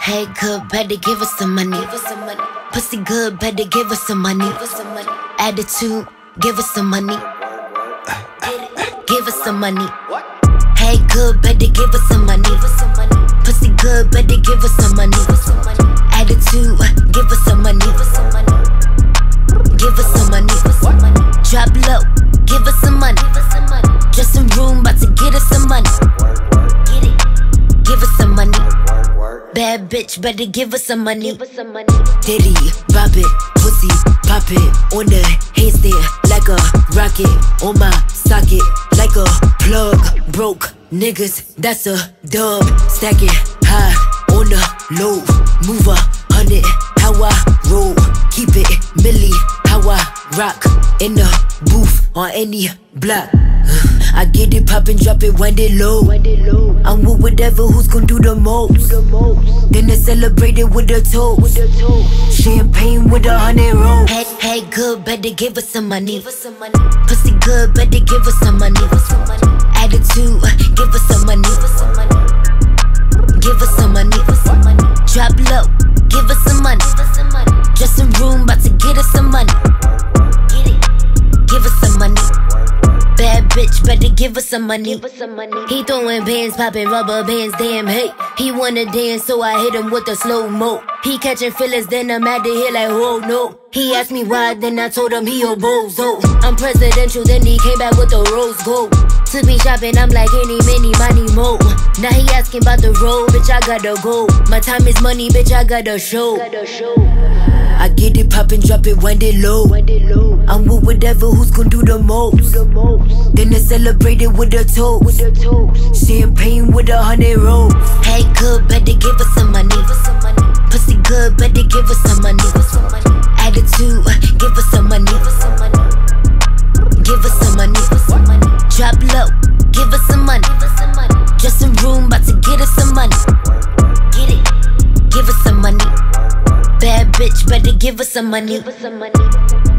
Hey, good, better give us some money. Pussy good, better give us some money. Attitude, give us some money. Give us some money. Hey, good, better give us some money. Pussy good, better give us some money. Attitude, give us some money. Give us some money. Drop low, give us some money. Dressing room, about to get us some money. Get it, give us some money. Bad bitch, better give us some money. Diddy, rob it, pussy, pop it. On the handstand, like a rocket. On my socket, like a plug. Broke niggas, that's a dub. Stacking high, on the low. Move 100, how I roll. Keep it milli, how I rock. In the booth, on any block. I get it poppin', drop it, wind it low. I'm with whatever, who's gon' do the most. Then I celebrate it with a toast. Champagne with 100 rolls. Hey, good, better give us some money. Pussy good, better give us some money. Attitude, give us some money. Give us some money. Drop low, give us some money. Dressing room, about to get us some money. Get it, give us some money. Bad bitch, better give us some money. He throwing bands, popping rubber bands, damn hey. He wanna dance, so I hit him with a slow-mo. He catching feelings, then I'm out of here like, oh no. He asked me why, then I told him he a bozo. I'm presidential, then he came back with the rose gold. Took me shopping, I'm like, any, many, money, mo. Now he asking about the road, bitch, I gotta go. My time is money, bitch, I gotta show. I get it poppin', drop it, wind it low. I'm with whatever, who's gon' do the most. Then I celebrate it with a toast. Champagne with 100 rolls. Hey, good, better give us some money. Pussy good, better give us some money. Attitude, give us some money. Give us some money. Drop low, give us some money. Dressing room, about to get us some money. Get it, give us some money. Bad bitch, better give us some money.